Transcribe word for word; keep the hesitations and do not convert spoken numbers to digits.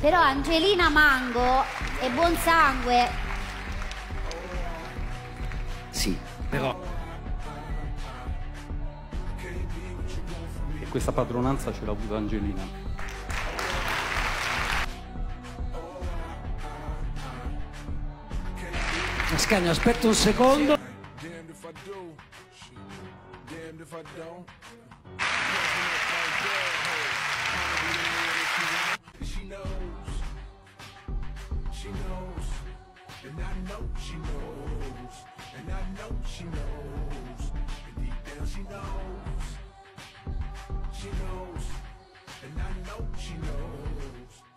Però Angelina Mango è buon sangue. Sì, però... E questa padronanza ce l'ha avuta Angelina. Ascanio, aspetta un secondo. And I know she knows, and I know she knows, and deep down she knows, she knows, and I know she knows.